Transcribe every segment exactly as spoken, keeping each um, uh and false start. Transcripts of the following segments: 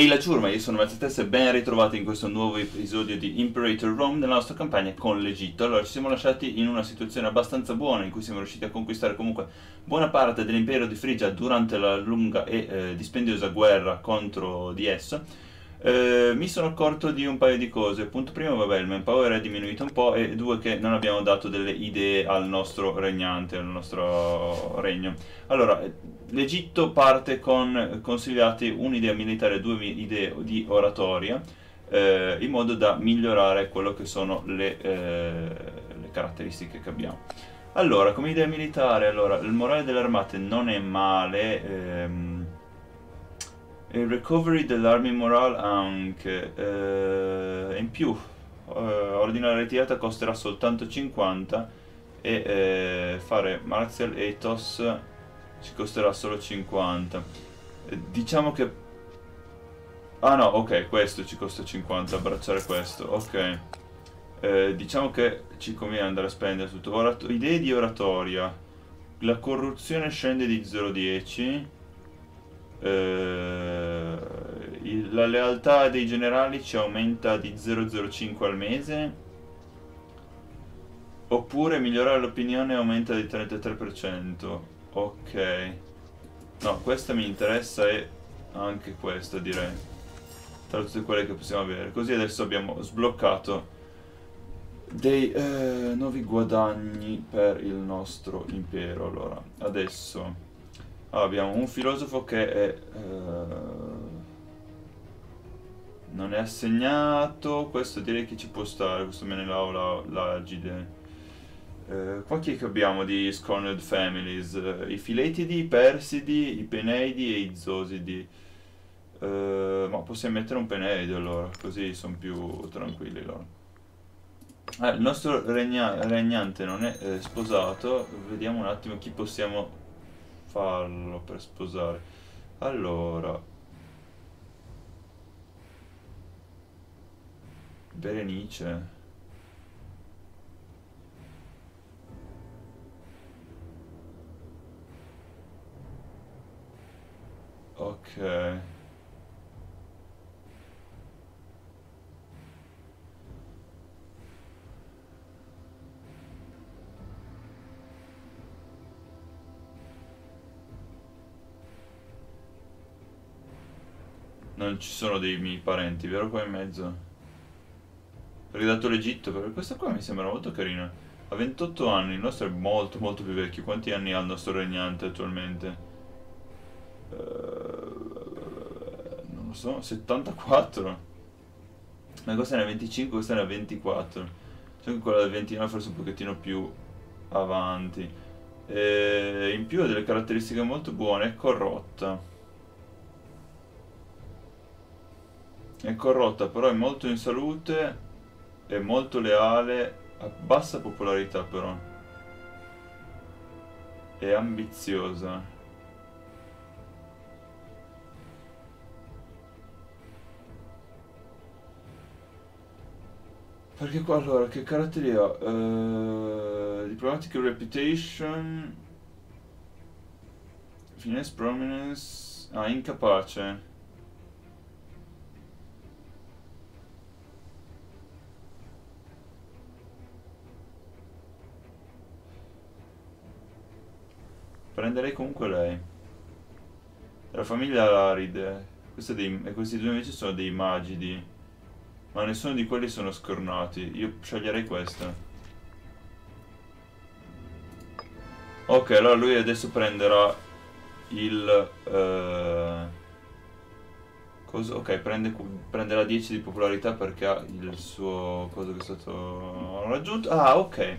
Ehi laggiù, ormai io sono Matsetes e ben ritrovati in questo nuovo episodio di Imperator Rome della nostra campagna con l'Egitto. Allora, ci siamo lasciati in una situazione abbastanza buona in cui siamo riusciti a conquistare comunque buona parte dell'impero di Frigia durante la lunga e eh, dispendiosa guerra contro di esso. Eh, mi sono accorto di un paio di cose. Punto primo, vabbè, il manpower è diminuito un po', e due, che non abbiamo dato delle idee al nostro regnante, al nostro regno. Allora, l'Egitto parte con consigliati un'idea militare e due idee di oratoria, eh, in modo da migliorare quello che sono le, eh, le caratteristiche che abbiamo. Allora, come idea militare, allora, il morale delle armate non è male, ehm, il recovery dell'army morale anche, eh, in più, eh, ordinare la ritirata costerà soltanto cinquanta e eh, fare martial ethos ci costerà solo cinquanta. Diciamo che... ah no, ok, questo ci costa cinquanta, abbracciare questo, ok. Eh, diciamo che ci conviene andare a spendere tutto. Orato... idee di oratoria. La corruzione scende di zero virgola dieci. Eh, il... la lealtà dei generali ci aumenta di zero virgola zero cinque al mese. Oppure migliorare l'opinione aumenta di trentatré per cento. Ok, no, questa mi interessa e anche questa, direi, tra tutte quelle che possiamo avere. Così adesso abbiamo sbloccato dei eh, nuovi guadagni per il nostro impero. Allora, adesso abbiamo un filosofo che è, eh, non è assegnato. Questo direi che ci può stare, questo me ne lavo l'agide. Uh, qua chi è che abbiamo di Scorned Families? Uh, I Filetidi, i Persidi, i Peneidi e i Zosidi. Uh, ma possiamo mettere un Peneidi allora, così sono più tranquilli loro. Ah, il nostro regna regnante non è eh, sposato, vediamo un attimo chi possiamo farlo per sposare. Allora... Berenice... ok. Non ci sono dei miei parenti, vero, qua in mezzo? Ridato l'Egitto, perché questa qua mi sembra molto carina. Ha ventotto anni, il nostro è molto molto più vecchio. Quanti anni ha il nostro regnante attualmente? Non lo so, settantaquattro. Ma questa ne ha venticinque, questa ne ha ventiquattro. C'è anche quella del ventinove, forse un pochettino più avanti. E in più ha delle caratteristiche molto buone. È corrotta. È corrotta, però è molto in salute. È molto leale. Ha bassa popolarità, però. È ambiziosa. Perché qua allora, che caratteri ha? Uh, diplomatic reputation, finesse, prominence, ah, incapace. Prenderei comunque lei. La famiglia Alaride, questi, dei, e questi due invece sono dei magidi. Ma nessuno di quelli sono scornati. Io sceglierei questa. Ok, allora lui adesso prenderà il... Uh, cosa? Ok, prende, prenderà dieci di popolarità perché ha il suo... cosa che è stato raggiunto. Ah, ok.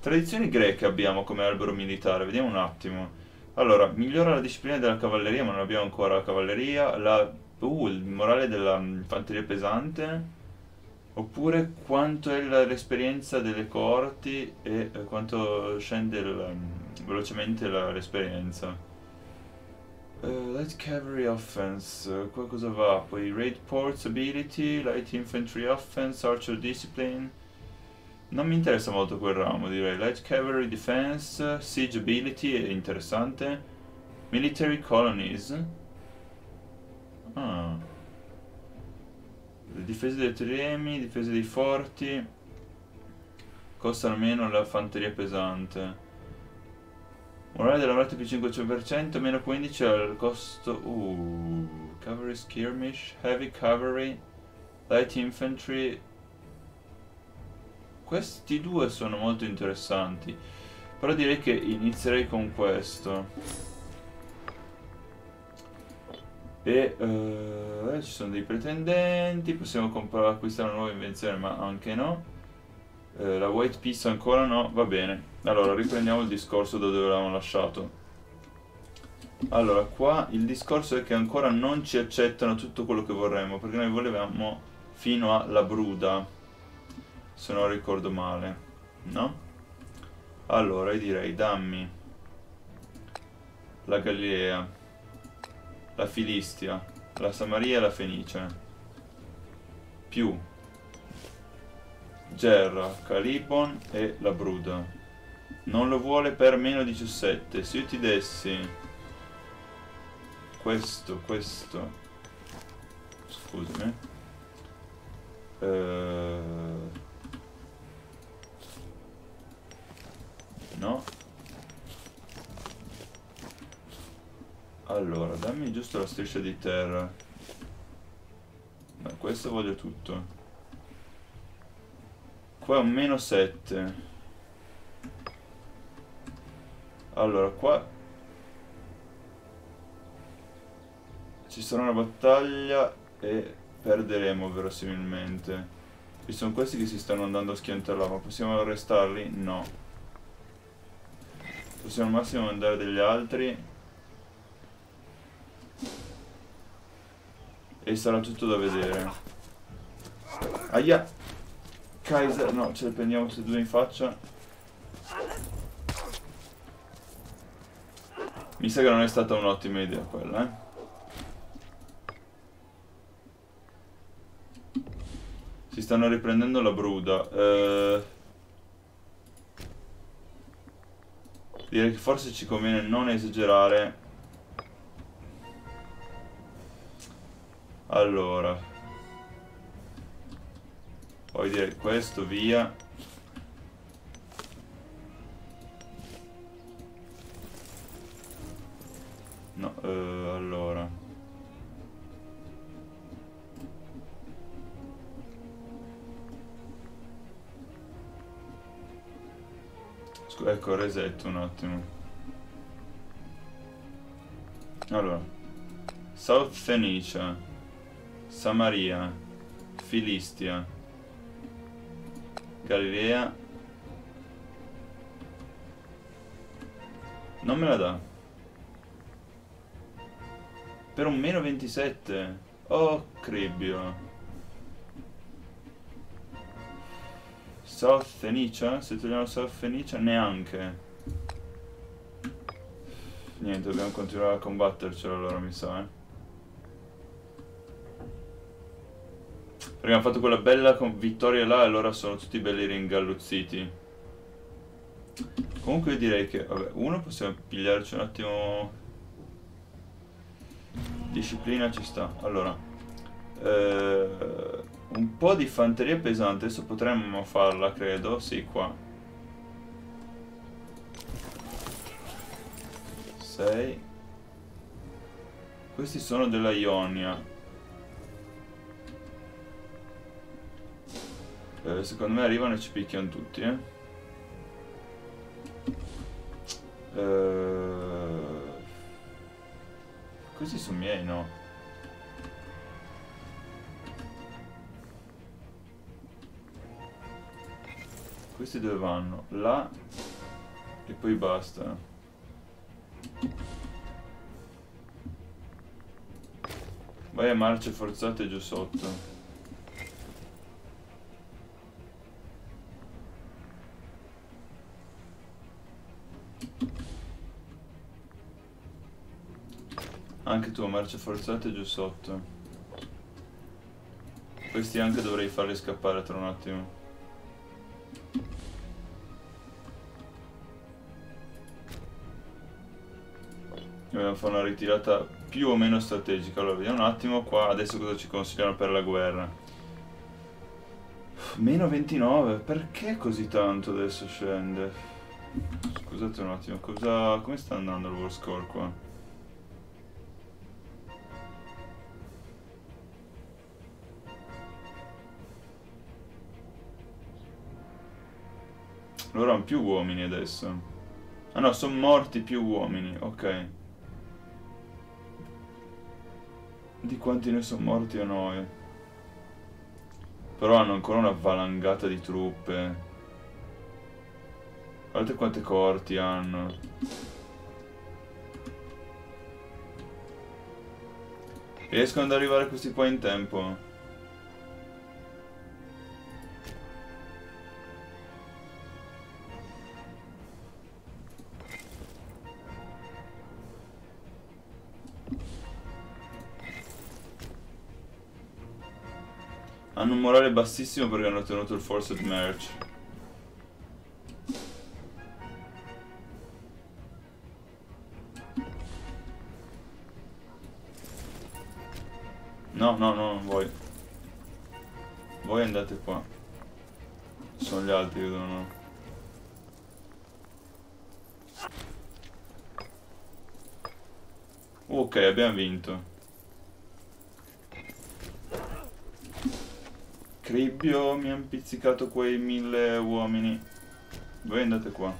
Tradizioni greche abbiamo come albero militare. Vediamo un attimo. Allora, migliora la disciplina della cavalleria, ma non abbiamo ancora la cavalleria. La... Uh, il morale dell'infanteria pesante. Oppure quanto è l'esperienza delle coorti e eh, quanto scende il, um, velocemente l'esperienza. Uh, light Cavalry Offense, uh, qua cosa va? Poi Raid Ports Ability, Light Infantry Offense, Archer Discipline. Non mi interessa molto quel ramo, direi. Light Cavalry Defense, Siege Ability, è interessante. Military Colonies. Ah. Difese dei triremi, difese dei forti. Costa meno la fanteria pesante. Morale della rata più cinquecento per cento, meno quindici al costo. Uh, cavalry skirmish, heavy cavalry, light infantry. Questi due sono molto interessanti. Però direi che inizierei con questo. E uh, ci sono dei pretendenti. Possiamo acquistare una nuova invenzione, ma anche no. Uh, la white piece ancora no. Va bene. Allora riprendiamo il discorso da dove l'avevamo lasciato. Allora qua il discorso è che ancora non ci accettano tutto quello che vorremmo, perché noi volevamo fino alla Bruda, se non ricordo male, no? Allora io direi dammi la Galilea, la Filistia, la Samaria e la Fenicia, più Gerra, Calibon e la Bruda. Non lo vuole per meno diciassette. Se io ti dessi questo, questo, scusami, uh, no. Allora dammi giusto la striscia di terra. Ma questo voglio tutto. Qua è un meno sette. Allora qua ci sarà una battaglia e perderemo verosimilmente. Ci sono questi che si stanno andando a schiantare là, ma possiamo arrestarli? No. Possiamo al massimo mandare degli altri. E sarà tutto da vedere. Aia! Kaiser! No, ce le prendiamo tutti e due in faccia. Mi sa che non è stata un'ottima idea quella, eh. Si stanno riprendendo la Bruda. Eh, direi che forse ci conviene non esagerare. Allora. Poi direi questo, via. No, eh, allora Scusa, ecco, resetto un attimo. Allora South Fenicia, Samaria, Filistia, Galilea. Non me la dà per un meno ventisette. Oh cribbio. South Fenicia? Se togliamo South Fenicia neanche. Niente, dobbiamo continuare a combattercelo allora, mi sa, eh. Perché abbiamo fatto quella bella vittoria là e allora sono tutti belli ringalluzziti. Comunque io direi che, vabbè, uno possiamo pigliarci un attimo. Disciplina ci sta. Allora eh, un po' di fanteria pesante. Adesso potremmo farla, credo. Sì, qua sei. Questi sono della Ionia, eh, secondo me arrivano e ci picchiano tutti, eh. Eh Questi sono miei, no? Questi dove vanno? Là e poi basta. Vai a marce forzate giù sotto. Anche tu, marce forzate giù sotto. Questi anche dovrei farli scappare tra un attimo. Dobbiamo fare una ritirata più o meno strategica. Allora, vediamo un attimo qua. Adesso cosa ci consigliano per la guerra. Meno ventinove, perché così tanto adesso scende? Scusate un attimo, cosa... come sta andando il world score qua? Loro hanno più uomini adesso. Ah no, sono morti più uomini, ok. Di quanti ne sono morti a noi? Però hanno ancora una valangata di truppe. Guardate quante coorti hanno. Riescono ad arrivare questi qua in tempo? Hanno un morale bassissimo perché hanno ottenuto il Forced Marriage. No, no, no, non voi. Voi andate qua. Sono gli altri che devono... Ok, abbiamo vinto. Cribbio, mi hanno pizzicato quei mille uomini. Voi andate qua.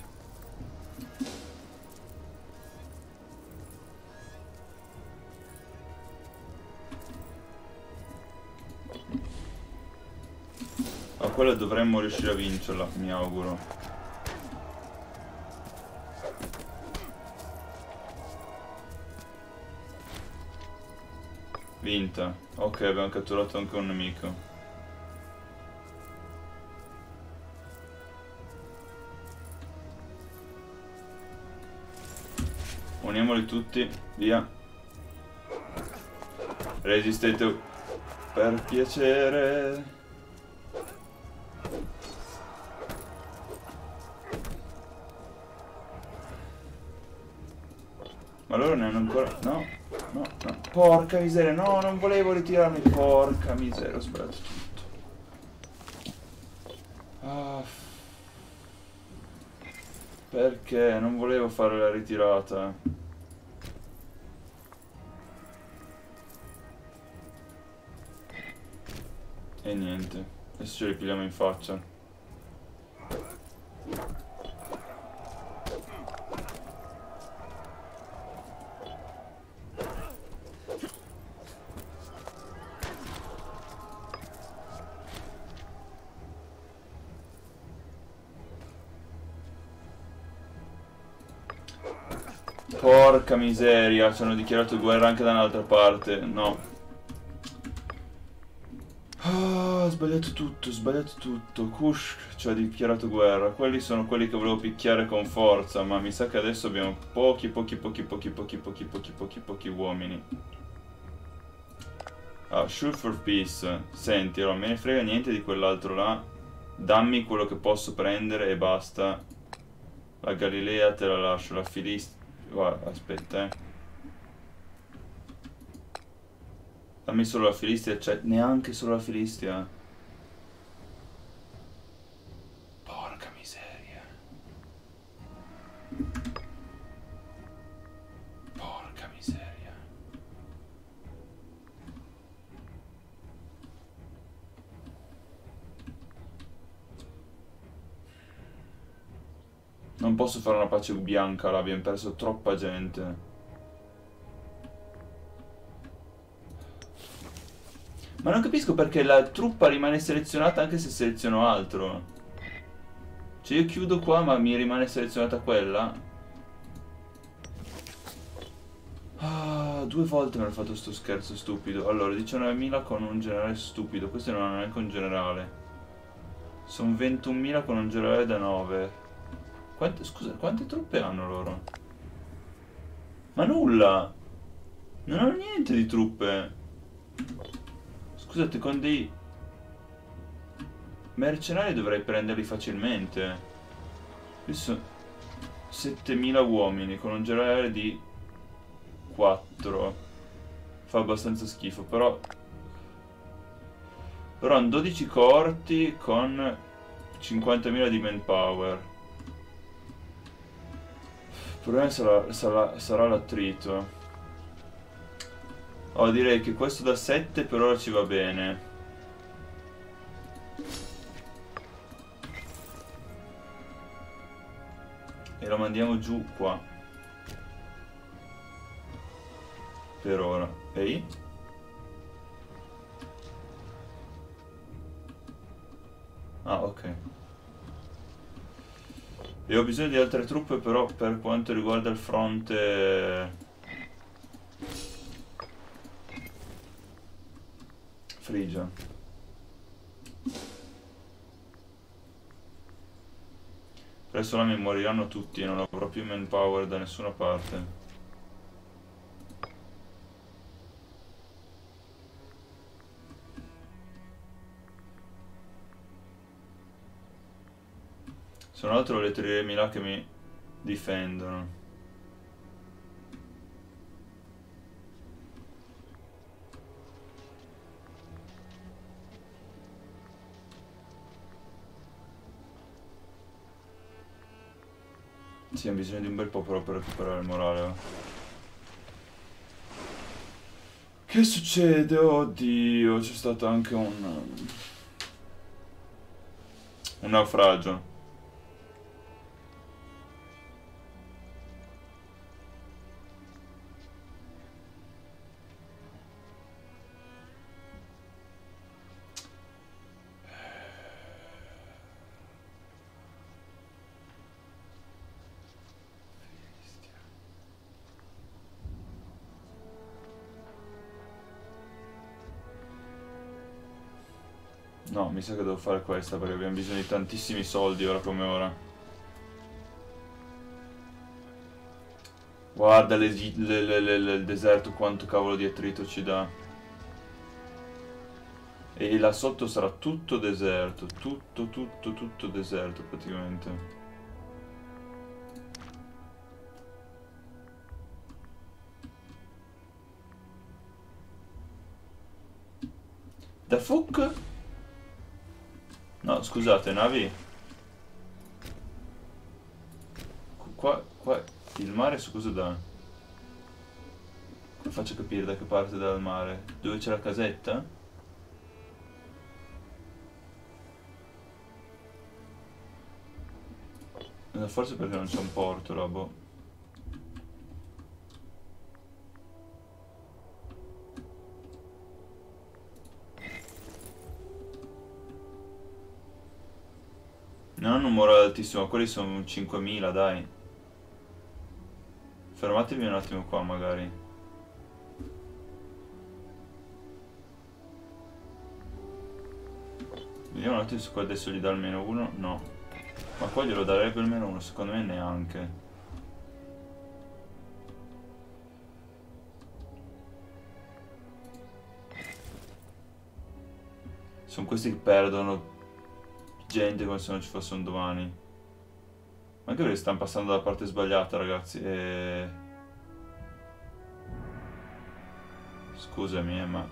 A quella dovremmo riuscire a vincerla, mi auguro. Vinta. Ok, abbiamo catturato anche un nemico. Uniamoli tutti, via. Resistete per piacere. Ma loro ne hanno ancora... no, no, no. Porca miseria, no, non volevo ritirarmi. Porca miseria, ho sbagliato tutto. Ah, perché? Non volevo fare la ritirata. E niente, adesso ce li pigliamo in faccia. Porca miseria, ci hanno dichiarato guerra anche da un'altra parte, no. Ho sbagliato tutto, ho sbagliato tutto. Cush ci ha dichiarato guerra. Quelli sono quelli che volevo picchiare con forza, ma mi sa che adesso abbiamo pochi, pochi, pochi, pochi, pochi, pochi, pochi, pochi, pochi uomini. Ah, shoot for peace. Senti, allora, me ne frega niente di quell'altro là. Dammi quello che posso prendere e basta. La Galilea te la lascio, la Filistia... guarda, aspetta, eh. Dammi solo la Filistia, cioè, neanche solo la Filistia. Non posso fare una pace bianca, là, abbiamo perso troppa gente. Ma non capisco perché la truppa rimane selezionata anche se seleziono altro. Cioè io chiudo qua ma mi rimane selezionata quella. Ah, due volte mi hanno fatto sto scherzo stupido. Allora, diciannovemila con un generale stupido. Questo non è neanche un generale. Sono ventunomila con un generale da nove. Quante, scusa, quante truppe hanno loro? Ma nulla! Non hanno niente di truppe! Scusate, con dei mercenari dovrei prenderli facilmente. Adesso settemila uomini con un generale di quattro. Fa abbastanza schifo, però Però hanno dodici coorti con cinquantamila di manpower. Il problema sarà, sarà, sarà l'attrito. Oh, direi che questo da sette per ora ci va bene. E la mandiamo giù qua. Per ora. Ehi? Ah, ok. E ho bisogno di altre truppe però per quanto riguarda il fronte Frigia. Adesso la mi moriranno tutti, non avrò più manpower da nessuna parte. Se non altro le triremi là che mi difendono. Sì, ho bisogno di un bel po' però per recuperare il morale. Oh. Che succede? Oddio, c'è stato anche un... un naufragio. No, mi sa che devo fare questa perché abbiamo bisogno di tantissimi soldi ora come ora. Guarda le, le, le, le, le, il deserto quanto cavolo di attrito ci dà. E là sotto sarà tutto deserto, tutto, tutto, tutto deserto praticamente. Da fuck? No, scusate, navi. Qua, qua, il mare su cosa dà? Come faccio a capire da che parte dal mare? Dove c'è la casetta? No, forse perché non c'è un porto, là, boh. Non hanno un morale altissimo, quelli sono cinquemila, dai. Fermatevi un attimo qua, magari. Vediamo un attimo se qua adesso gli dà almeno uno, no. Ma qua glielo darebbe almeno uno, secondo me neanche. Sono questi che perdono gente come se non ci fosse un domani. Ma anche perché stanno passando dalla parte sbagliata, ragazzi. E... scusami, eh, ma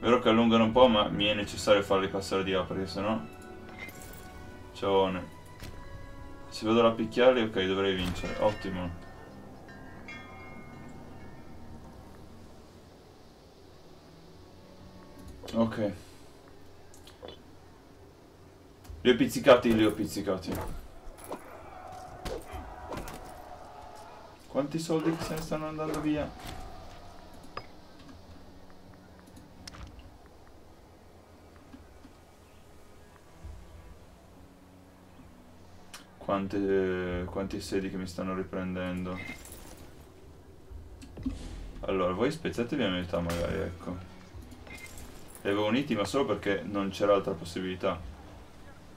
vero che allungano un po', ma mi è necessario farli passare di là perché sennò ciaone. Se vado a picchiarli, ok, dovrei vincere. Ottimo. Ok. Li ho pizzicati, li ho pizzicati. Quanti soldi che se ne stanno andando via? Quante, quanti sedi che mi stanno riprendendo. Allora, voi spezzatevi a metà magari, ecco. Li avevo uniti ma solo perché non c'era altra possibilità.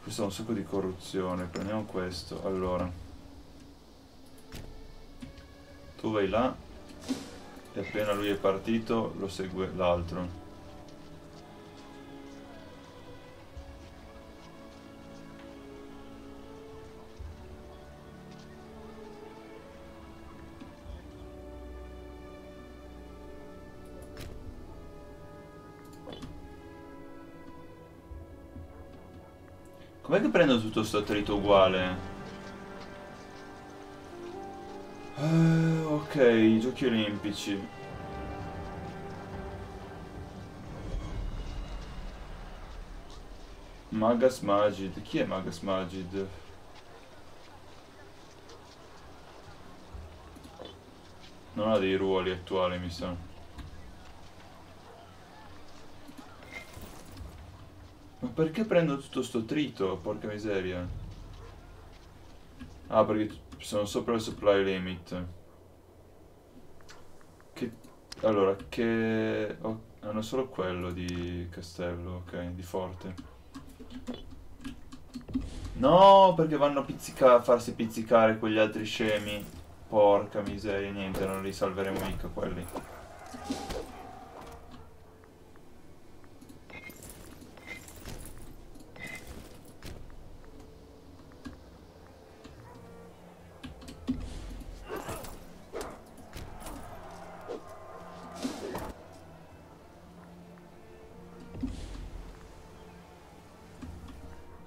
Questo è un sacco di corruzione. Prendiamo questo, allora. Tu vai là. E appena lui è partito lo segue l'altro. Com'è che prendo tutto sto attrito uguale? Uh, ok, i giochi olimpici. Magas Magid. Chi è Magas Magid? Non ha dei ruoli attuali, mi sa. Ma perché prendo tutto sto trito? Porca miseria. Ah, perché sono sopra il supply limit. Che... Allora, che... Oh, hanno solo quello di castello, ok, di forte. No, perché vanno a, pizzica a farsi pizzicare quegli altri scemi. Porca miseria, niente, non li salveremo mica quelli.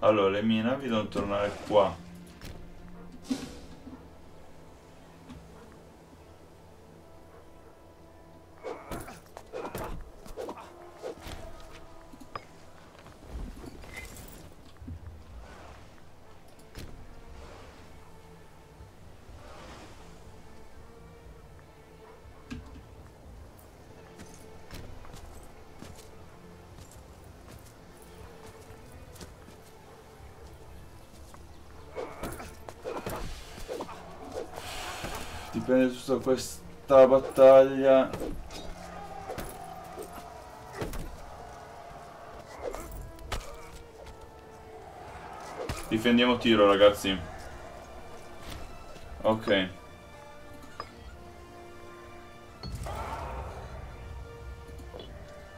Allora, le mie navi devono tornare qua. Dipende tutta questa battaglia. Difendiamo Tiro, ragazzi. Ok.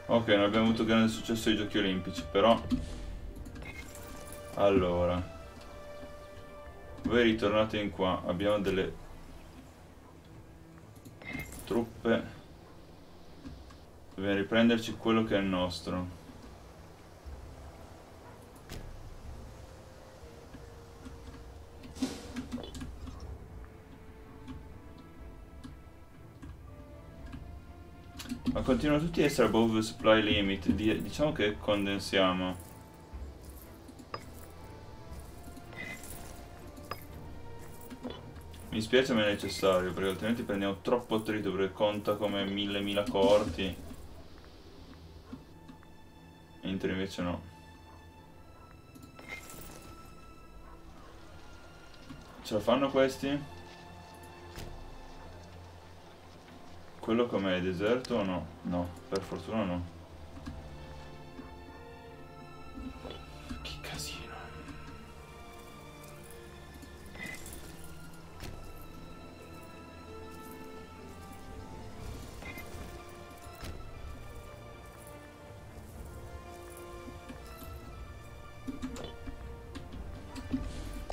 Ok, non abbiamo avuto grande successo ai giochi olimpici, però. Allora, voi ritornate in qua. Abbiamo delle truppe. Dobbiamo riprenderci quello che è il nostro. Ma continuano tutti a essere above supply limit. Diciamo che condensiamo. Mi spiace ma è necessario, perché altrimenti prendiamo troppo attrito, perché conta come mille mila corti. Mentre invece no. Ce la fanno questi? Quello com'è? Deserto o no? No, per fortuna no. Che casino.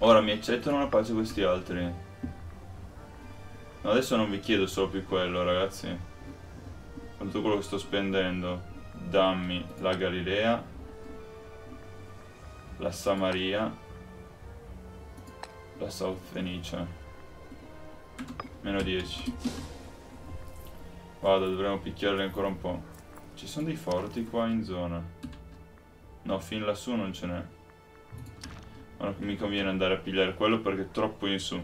Ora mi accettano una pace questi altri. No, adesso non vi chiedo solo più quello, ragazzi. Con tutto quello che sto spendendo, dammi la Galilea, la Samaria, la South Fenicia. Meno dieci. Vado, dovremmo picchiarle ancora un po'. Ci sono dei forti qua in zona? No, fin lassù non ce n'è. Non mi conviene andare a pigliare quello perché è troppo in su.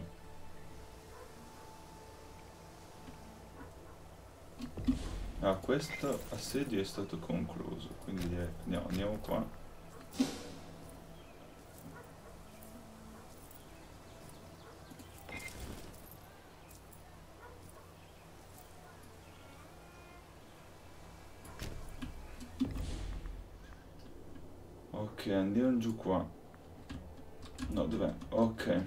Ah, questo assedio è stato concluso, quindi andiamo, andiamo qua. Ok, andiamo giù qua. No, dov'è? Ok.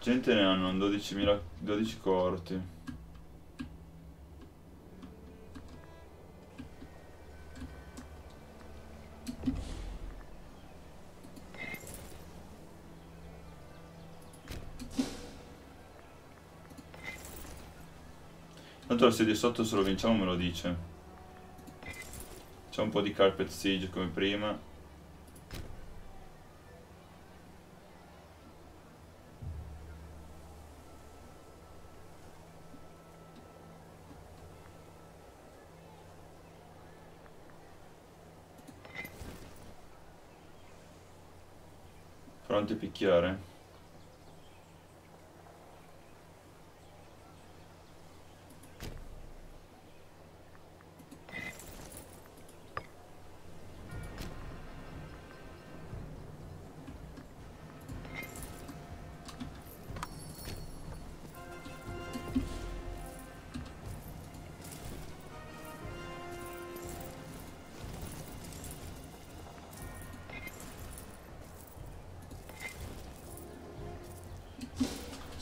Gente ne hanno dodicimila dodici corti. Tanto l'assedio sotto se lo vinciamo me lo dice. Facciamo un po' di carpet siege come prima. Pronti a picchiare?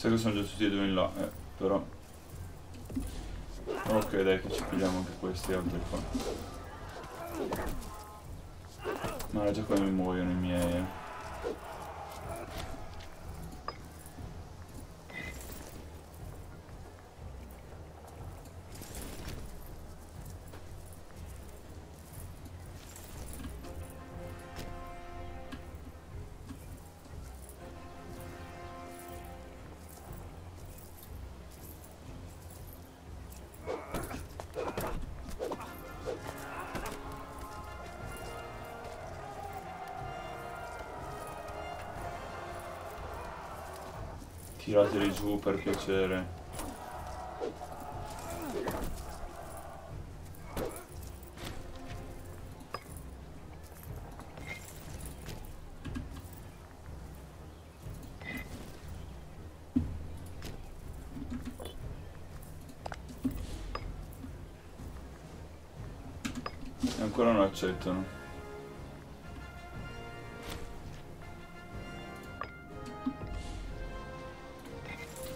Sai che sono già tutti e due in là, eh, però... Ok, dai che ci pigliamo anche questi altri qua. Ma già qua mi muoiono i miei, eh. Tirateli giù per piacere. E ancora non accettano.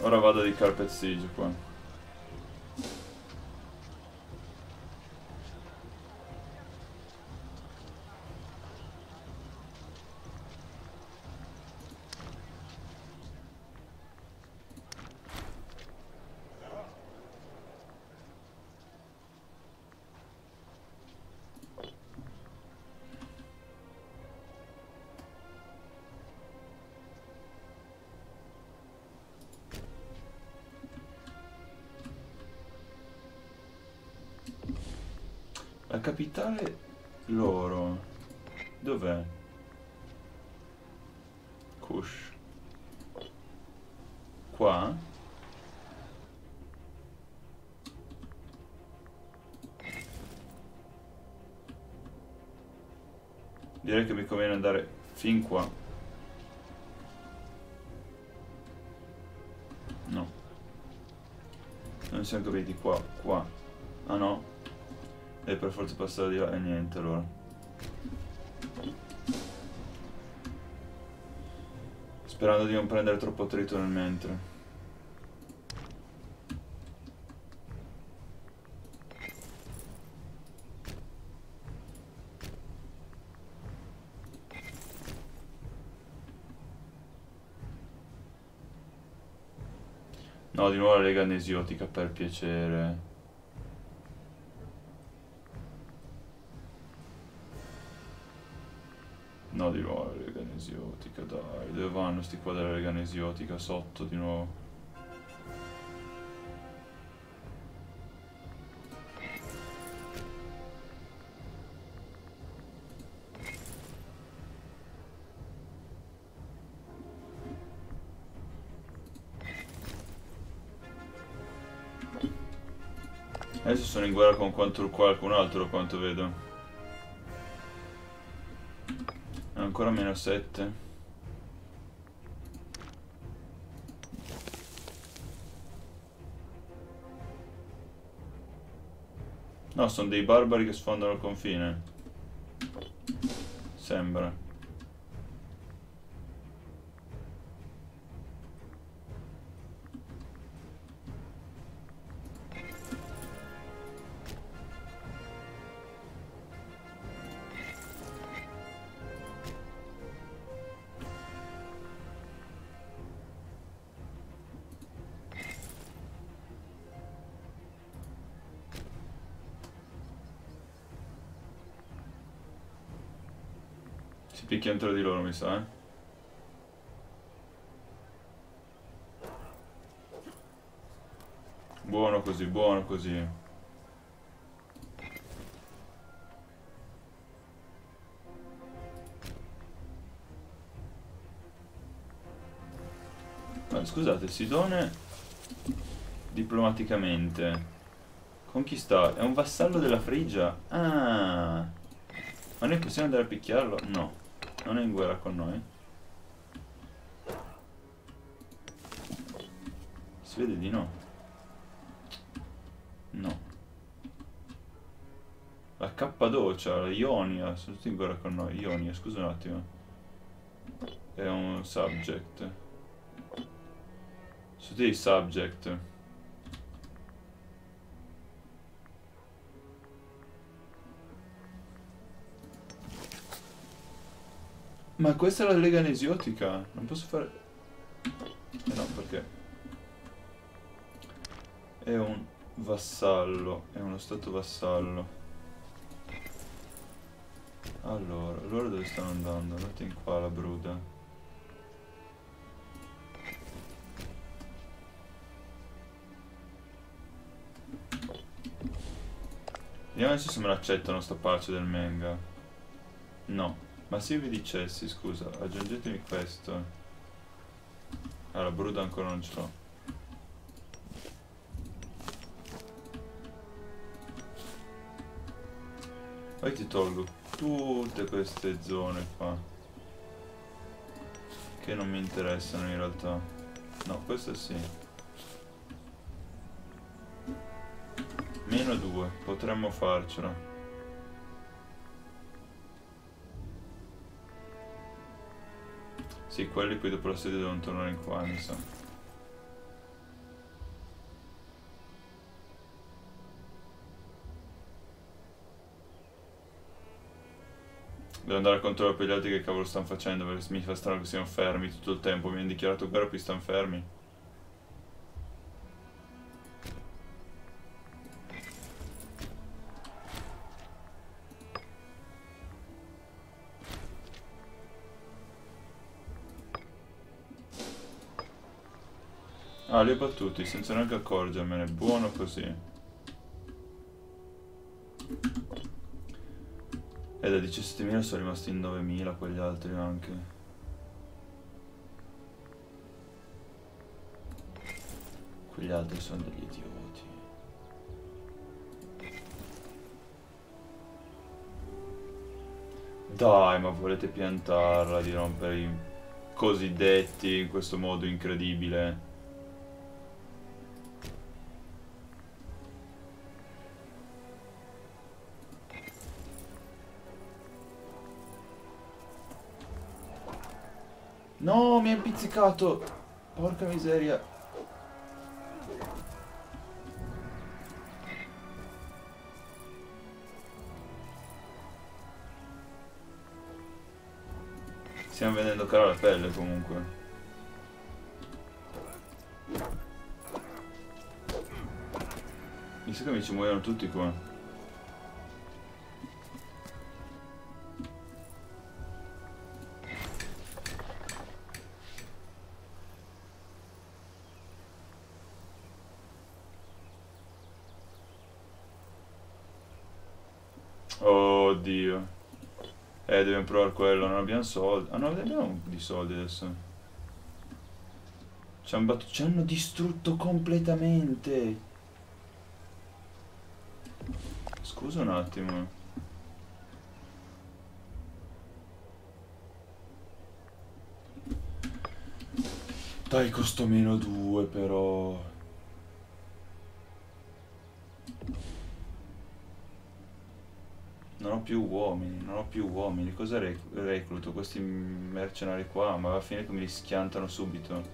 Ora vado di carpet siege qua. La capitale loro dov'è? Cush. Qua? Direi che mi conviene andare fin qua. No. Non siamo capiti qua, qua. Ah no. E per forza passare di là e niente allora. Sperando di non prendere troppo trito nel mentre. No, di nuovo la Lega Nesiotica per piacere. No, di nuovo la Lega Nesiotica, dai. Dove vanno sti qua della Lega Nesiotica? Sotto di nuovo. Adesso sono in guerra con quanto, qualcun altro, quanto vedo. Ancora meno sette. No, sono dei barbari che sfondano il confine. Sembra. Si picchiano tra di loro, mi sa, eh. Buono così, buono così. Ma scusate, Sidone diplomaticamente conquistare, è un vassallo della Frigia. Ah, ma noi possiamo andare a picchiarlo? No, non è in guerra con noi. Si vede di no. No. La Cappadocia, la Ionia, sono tutti in guerra con noi. Ionia, scusa un attimo. È un subject. Sono tutti i subject. Ma questa è la Lega Nesiotica. Non posso fare... Eh no, perché? È un... vassallo, è uno stato vassallo. Allora, loro dove stanno andando? Andate in qua la Bruda. Vediamo adesso se me l'accettano sta pace del manga. No, ma se io vi dicessi, scusa, aggiungetemi questo. Ah, la Bruda ancora non ce l'ho. Poi ti tolgo tutte queste zone qua che non mi interessano in realtà. No, questa sì. Meno due, potremmo farcela. Sì, quelli qui dopo la sede devono tornare in qua, mi sa. Devo andare a controllare per gli altri che cavolo stanno facendo, perché mi fa strano che siano fermi tutto il tempo. Mi hanno dichiarato guerra, qui stanno fermi. Ah, li ho battuti senza neanche accorgermene, buono così. E da diciassettemila sono rimasti in novemila quegli altri anche. Quegli altri sono degli idioti. Dai, ma volete piantarla di rompere i cosiddetti in questo modo incredibile? No, mi ha impizzicato! Porca miseria! Stiamo vendendo cara la pelle comunque. Mi sa che mi ci muoiono tutti qua. Oddio. Eh, dobbiamo provare quello, non abbiamo soldi. Ah no, abbiamo di soldi adesso. Ci hanno, ci hanno distrutto completamente. Scusa un attimo. Dai, costo meno due però. Non ho più uomini, non ho più uomini. Cosa rec recluto? Questi mercenari qua, ma alla fine che mi li schiantano subito.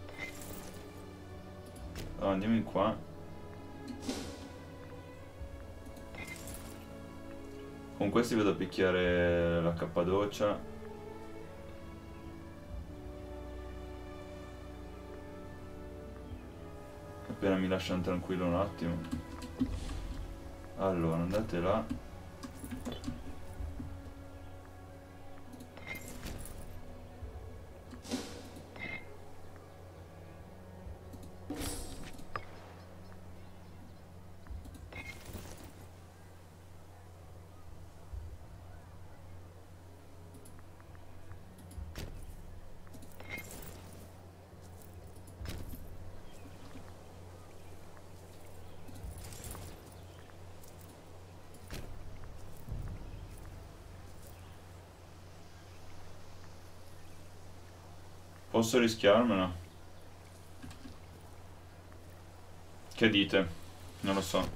Allora, andiamo in qua. Con questi vado a picchiare la Cappadocia. Appena mi lasciano tranquillo un attimo. Allora, andate là. Posso rischiarmela? Che dite? Non lo so.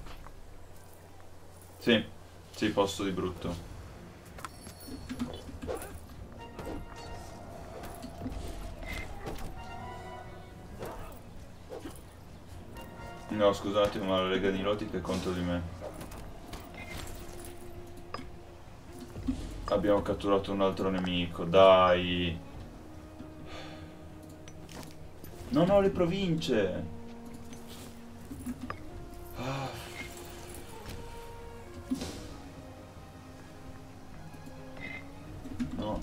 Sì, sì, posso di brutto. No, scusate, ma la Lega Nesiotica è contro di me. Abbiamo catturato un altro nemico, dai. Non ho le province. Ah. No.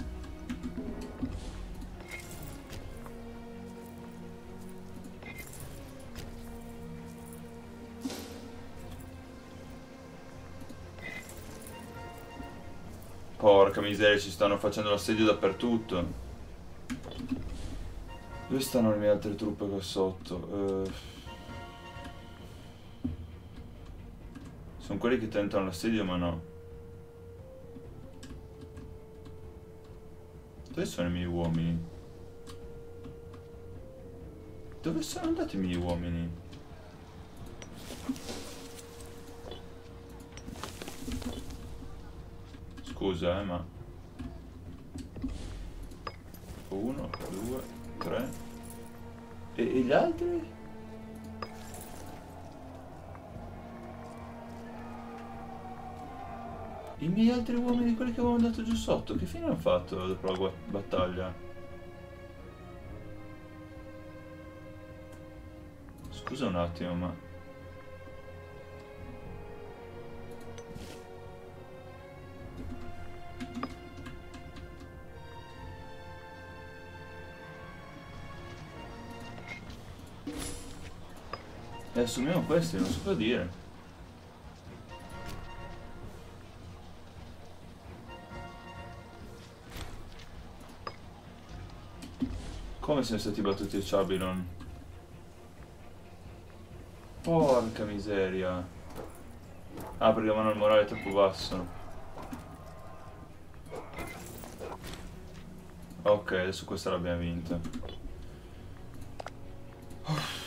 Porca miseria, ci stanno facendo l'assedio dappertutto. Dove stanno le mie altre truppe qua sotto? Eh... Sono quelli che tentano l'assedio, ma no. Dove sono i miei uomini? Dove sono andati i miei uomini? Scusa, eh, ma... Uno, due... tre. E, e gli altri? I miei altri uomini, quelli che avevo mandato giù sotto, che fine hanno fatto dopo la battaglia? Scusa un attimo, ma... E assumiamo questi, non so cosa dire. Come siamo stati battuti a Chabylon? Porca miseria. Ah, perché avevano il morale troppo basso. Ok, adesso questa l'abbiamo vinta.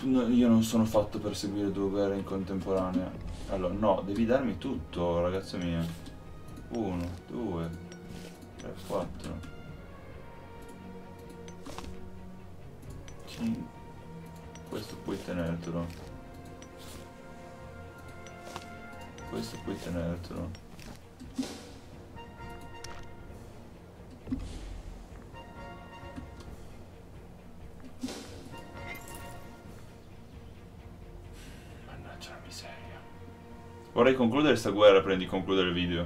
No, io non sono fatto per seguire due guerre in contemporanea. Allora, no, devi darmi tutto, ragazza mia. Uno, due, tre, quattro, cinque. Questo puoi tenertelo. Questo puoi tenertelo. Vorrei concludere sta guerra prima di concludere il video,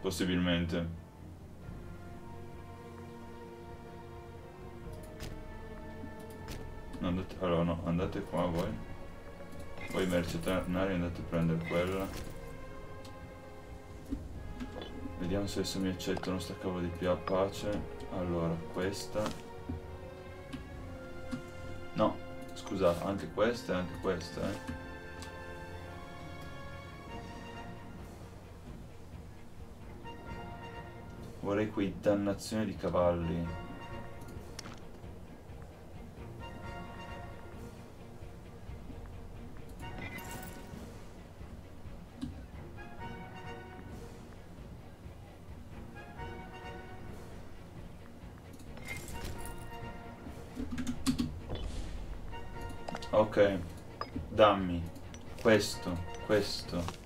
possibilmente. No, andate, allora no, andate qua voi. Voi mercenari andate a prendere quella. Vediamo se adesso mi accettano sta cavolo di più a pace. Allora, questa. No, scusate, anche questa e anche questa, eh. Vorrei quei dannazioni di cavalli. Ok, dammi questo, questo.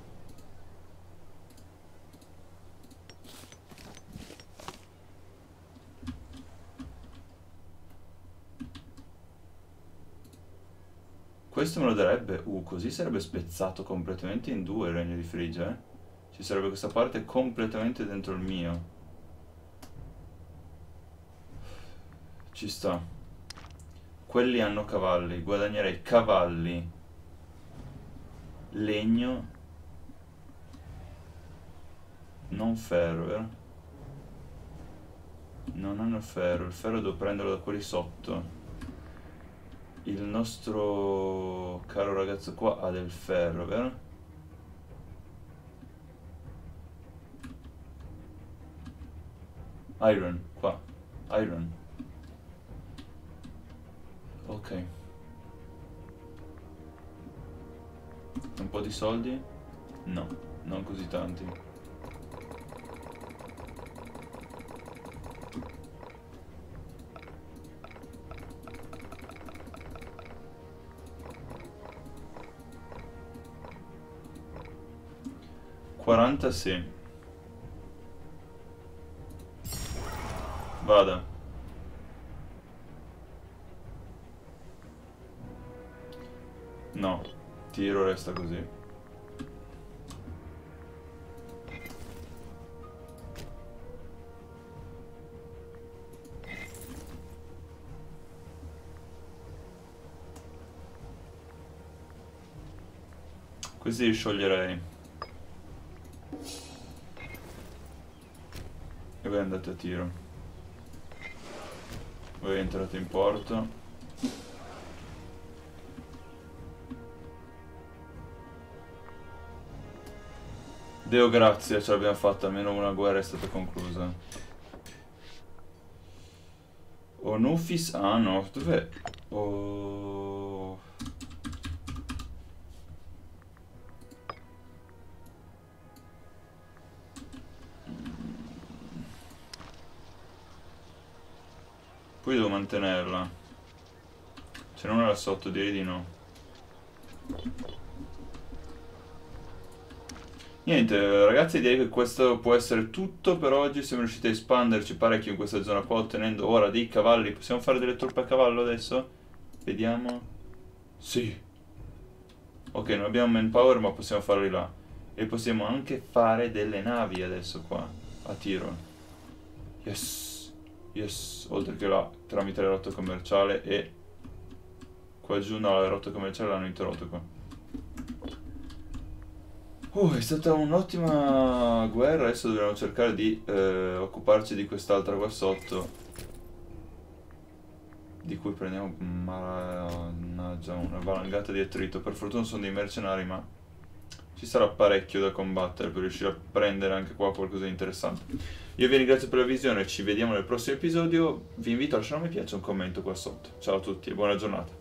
Questo me lo darebbe, uh, così sarebbe spezzato completamente in due il regno di Frigia, eh? Ci sarebbe questa parte completamente dentro il mio. Ci sta. Quelli hanno cavalli, guadagnerei cavalli, legno, non ferro, vero? Non hanno ferro, il ferro devo prenderlo da quelli sotto. Il nostro caro ragazzo qua ha del ferro, vero? Iron, qua. Iron. Ok. Un po' di soldi? No, non così tanti. quaranta sì. Vada. No, Tiro resta così. Così li scioglierei. E voi andate a Tiro. Voi entrate in porto. Deo grazie, ce l'abbiamo fatta, almeno una guerra è stata conclusa. Onufis, ah no, dov'è? Oh. Poi devo mantenerla. Se non era sotto, direi di no. Niente ragazzi, direi che questo può essere tutto per oggi. Siamo riusciti a espanderci parecchio in questa zona qua, ottenendo ora dei cavalli. Possiamo fare delle truppe a cavallo adesso? Vediamo. Sì. Ok, non abbiamo manpower ma possiamo farli là. E possiamo anche fare delle navi adesso qua, a Tiro. Yes. Yes. Oltre che là, tramite la rotta commerciale. E qua giù, no, la rotta commerciale l'hanno interrotto qua. Uh, è stata un'ottima guerra, adesso dobbiamo cercare di eh, occuparci di quest'altra qua sotto, di cui prendiamo mannaggia, una valangata di attrito. Per fortuna sono dei mercenari, ma ci sarà parecchio da combattere per riuscire a prendere anche qua qualcosa di interessante. Io vi ringrazio per la visione, ci vediamo nel prossimo episodio. Vi invito a lasciare un mi piace e un commento qua sotto. Ciao a tutti e buona giornata.